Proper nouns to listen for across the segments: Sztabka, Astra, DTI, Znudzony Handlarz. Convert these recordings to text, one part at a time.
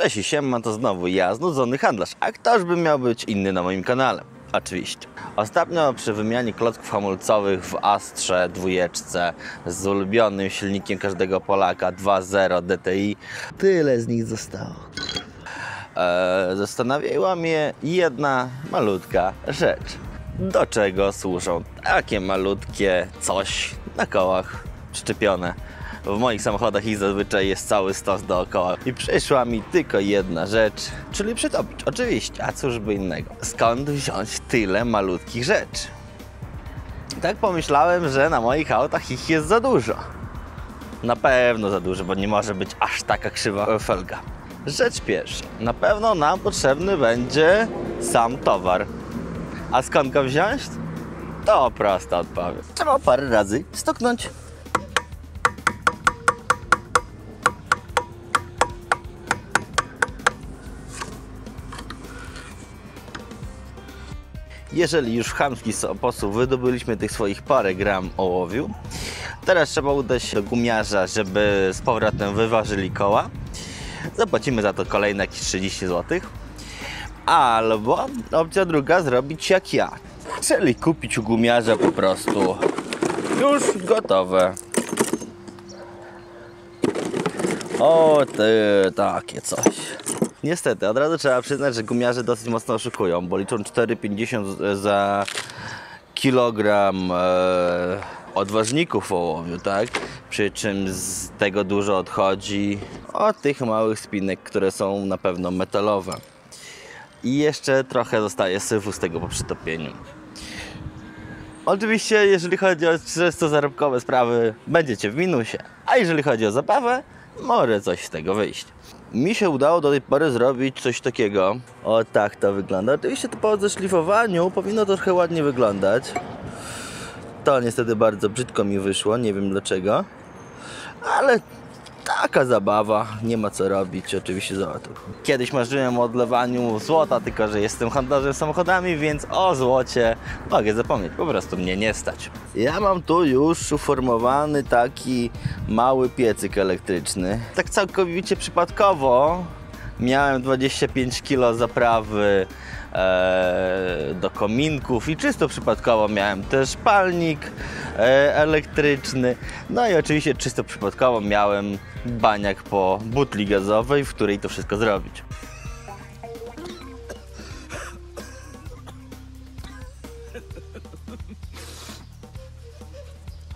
Cześć i siema, to znowu ja, znudzony handlarz, a ktoż by miał być inny na moim kanale? Oczywiście. Ostatnio przy wymianie klocków hamulcowych w Astrze dwójeczce z ulubionym silnikiem każdego Polaka 2.0 DTI tyle z nich zostało. Zastanawiała mnie jedna malutka rzecz. Do czego służą takie malutkie coś na kołach przyczepione? W moich samochodach ich zazwyczaj jest cały stos dookoła. I przyszła mi tylko jedna rzecz, czyli przytopić. Oczywiście, a cóż by innego. Skąd wziąć tyle malutkich rzeczy? I tak pomyślałem, że na moich autach ich jest za dużo. Na pewno za dużo, bo nie może być aż taka krzywa felga. Rzecz pierwsza. Na pewno nam potrzebny będzie sam towar. A skąd go wziąć? To prosta odpowiedź. Trzeba parę razy stuknąć. Jeżeli już w chamski sposób wydobyliśmy tych swoich parę gram ołowiu, teraz trzeba udać się do gumiarza, żeby z powrotem wyważyli koła. Zapłacimy za to kolejne jakieś 30 zł. Albo opcja druga, zrobić jak ja, czyli kupić u gumiarza po prostu już gotowe. O ty, takie coś. Niestety, od razu trzeba przyznać, że gumiarze dosyć mocno oszukują, bo liczą 4,50 za kilogram odważników ołowiu, tak? Przy czym z tego dużo odchodzi od tych małych spinek, które są na pewno metalowe. I jeszcze trochę zostaje syfu z tego po przytopieniu. Oczywiście, jeżeli chodzi o czysto zarobkowe sprawy, będziecie w minusie, a jeżeli chodzi o zabawę, może coś z tego wyjść. Mi się udało do tej pory zrobić coś takiego. O, tak to wygląda. Oczywiście to po zeszlifowaniu powinno trochę ładnie wyglądać. To niestety bardzo brzydko mi wyszło, nie wiem dlaczego. Ale taka zabawa, nie ma co robić, oczywiście złotu. Kiedyś marzyłem o odlewaniu złota, tylko że jestem handlarzem samochodami, więc o złocie mogę zapomnieć, po prostu mnie nie stać. Ja mam tu już uformowany taki mały piecyk elektryczny. Tak całkowicie przypadkowo miałem 25 kg zaprawy do kominków i czysto przypadkowo miałem też palnik elektryczny. No i oczywiście czysto przypadkowo miałem baniak po butli gazowej, w której to wszystko zrobić.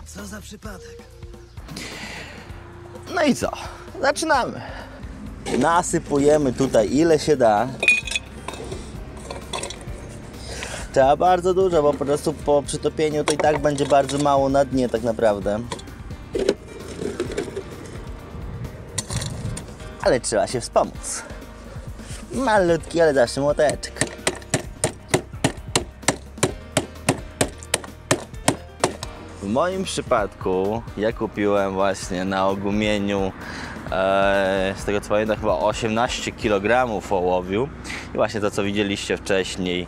Co za przypadek. No i co? Zaczynamy. Nasypujemy tutaj ile się da. Trzeba bardzo dużo, bo po prostu po przytopieniu to i tak będzie bardzo mało na dnie tak naprawdę. Ale trzeba się wspomóc. Malutki, ale zawsze młoteczek. W moim przypadku ja kupiłem właśnie na ogumieniu z tego co pamiętam chyba 18 kg ołowiu. I właśnie to co widzieliście wcześniej,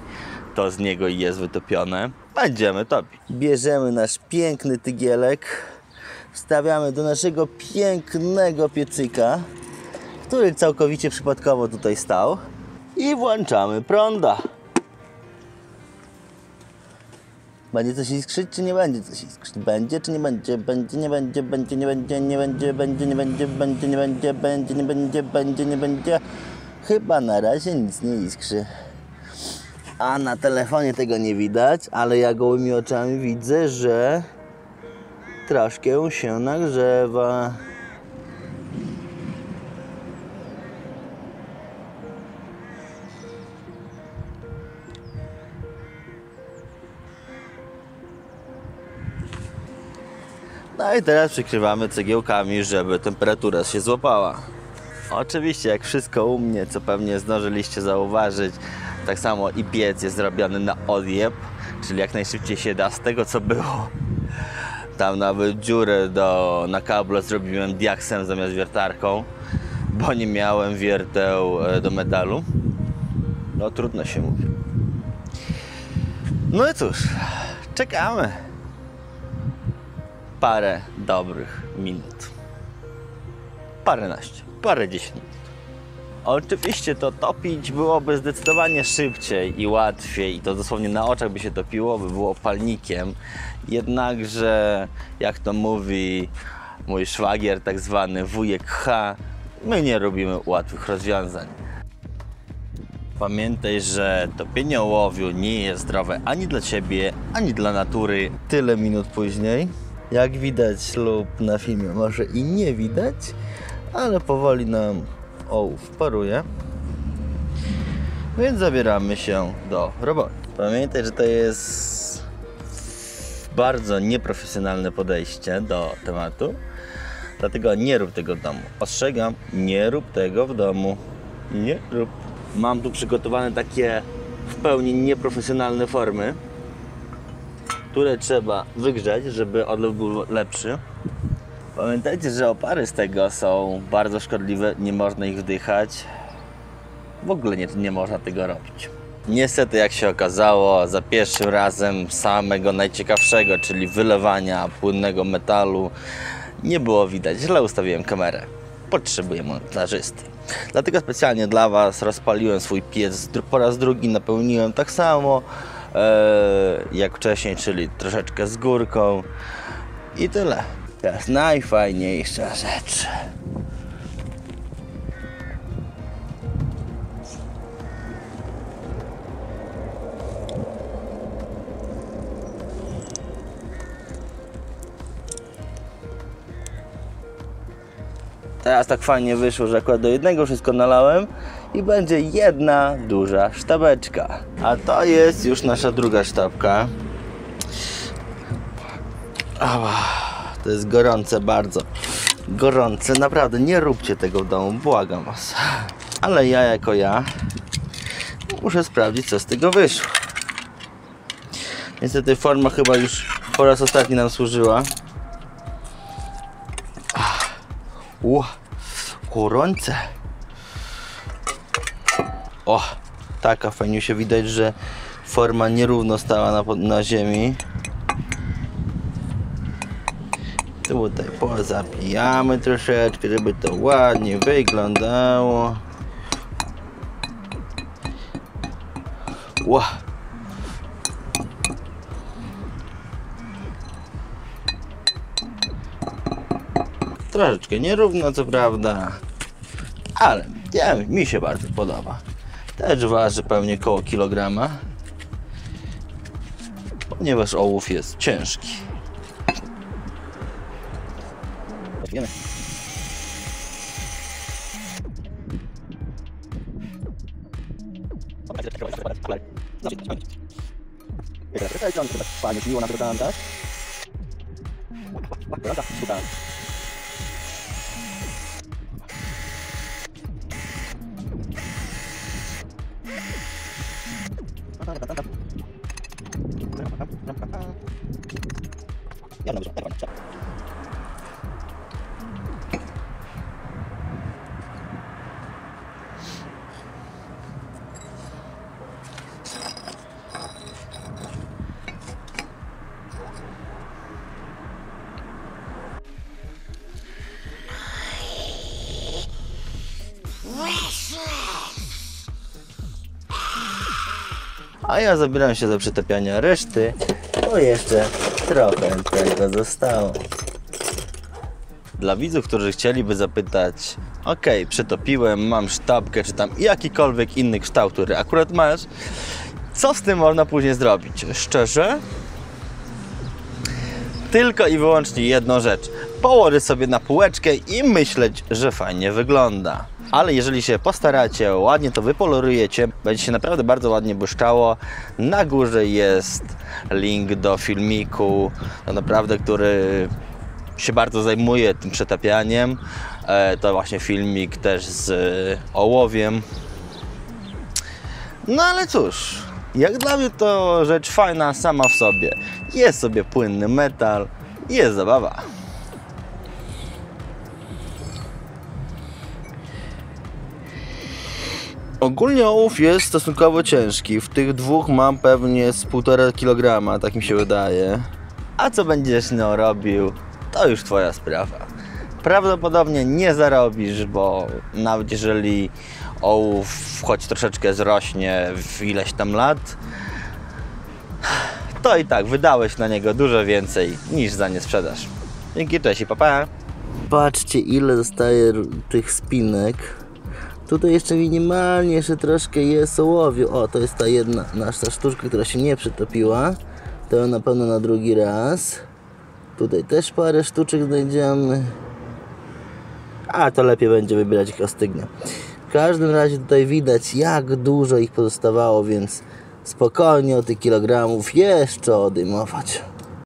to z niego jest wytopione. Będziemy topić. Bierzemy nasz piękny tygielek, wstawiamy do naszego pięknego piecyka, który całkowicie przypadkowo tutaj stał, i włączamy prąda. Będzie coś iskrzyć, czy nie będzie coś iskrzyć? Będzie, czy nie będzie? Będzie, nie będzie, będzie, nie będzie, nie będzie, będzie, nie będzie, będzie, nie będzie, będzie, nie będzie, będzie, nie będzie. Chyba na razie nic nie iskrzy. A na telefonie tego nie widać, ale ja gołymi oczami widzę, że troszkę się nagrzewa. No i teraz przykrywamy cegiełkami, żeby temperatura się złapała. Oczywiście, jak wszystko u mnie, co pewnie zdążyliście zauważyć, tak samo i piec jest zrobiony na odjeb, czyli jak najszybciej się da z tego co było. Tam nawet dziurę na kablu zrobiłem diaksem zamiast wiertarką, bo nie miałem wierteł do metalu. No trudno się mówi. No i cóż, czekamy parę dobrych minut. Paręnaście, parę 10 minut. Oczywiście to topić byłoby zdecydowanie szybciej i łatwiej i to dosłownie na oczach by się topiło, by było palnikiem. Jednakże, jak to mówi mój szwagier, tak zwany wujek H, my nie robimy łatwych rozwiązań. Pamiętaj, że topienie ołowiu nie jest zdrowe ani dla ciebie, ani dla natury. Tyle minut później, jak widać lub na filmie może i nie widać, ale powoli nam ołów paruje, więc zabieramy się do roboty. Pamiętaj, że to jest bardzo nieprofesjonalne podejście do tematu, dlatego nie rób tego w domu. Ostrzegam, nie rób tego w domu. Nie rób. Mam tu przygotowane takie w pełni nieprofesjonalne formy, które trzeba wygrzać, żeby odlew był lepszy. Pamiętajcie, że opary z tego są bardzo szkodliwe, nie można ich wdychać. W ogóle nie można tego robić. Niestety, jak się okazało, za pierwszym razem samego najciekawszego, czyli wylewania płynnego metalu, nie było widać. Źle ustawiłem kamerę. Potrzebuję montażysty. Dlatego specjalnie dla Was rozpaliłem swój piec po raz drugi, napełniłem tak samo jak wcześniej, czyli troszeczkę z górką i tyle. Teraz najfajniejsza rzecz. Teraz tak fajnie wyszło, że akurat do jednego wszystko nalałem i będzie jedna duża sztabeczka. A to jest już nasza druga sztabka. To jest gorące bardzo. Gorące, naprawdę nie róbcie tego w domu, błagam Was. Ale ja jako ja muszę sprawdzić, co z tego wyszło. Niestety forma chyba już po raz ostatni nam służyła. Gorące. O, taka fajnie się widać, że forma nierówno stała na ziemi. Tutaj pozapijamy troszeczkę, żeby to ładnie wyglądało. Troszeczkę nierówno, co prawda, ale mi się bardzo podoba. Też waży pewnie koło kilograma, ponieważ ołów jest ciężki. A ja zabieram się do przetapiania reszty, bo jeszcze trochę tego zostało. Dla widzów, którzy chcieliby zapytać, ok, przetopiłem, mam sztabkę, czy tam jakikolwiek inny kształt, który akurat masz, co z tym można później zrobić? Szczerze? Tylko i wyłącznie jedną rzecz. Położyć sobie na półeczkę i myśleć, że fajnie wygląda. Ale jeżeli się postaracie, ładnie to wypolerujecie, będzie się naprawdę bardzo ładnie błyszczało. Na górze jest link do filmiku, naprawdę, który się bardzo zajmuje tym przetapianiem. To właśnie filmik też z ołowiem. No ale cóż, jak dla mnie to rzecz fajna sama w sobie. Jest sobie płynny metal, jest zabawa. Ogólnie ołów jest stosunkowo ciężki, w tych dwóch mam pewnie z 1,5 kg, tak mi się wydaje. A co będziesz nią robił, to już twoja sprawa. Prawdopodobnie nie zarobisz, bo nawet jeżeli ołów, choć troszeczkę zrośnie w ileś tam lat, to i tak wydałeś na niego dużo więcej niż za nie sprzedasz. Dzięki, cześć i pa, pa. Patrzcie, ile zostaje tych spinek. Tutaj jeszcze minimalnie, jeszcze troszkę jest ołowiu. O, to jest ta jedna nasza sztuczka, która się nie przetopiła. To na pewno na drugi raz. Tutaj też parę sztuczek znajdziemy. A to lepiej będzie wybierać, jak ostygnie. W każdym razie tutaj widać, jak dużo ich pozostawało, więc spokojnie o tych kilogramów jeszcze odejmować.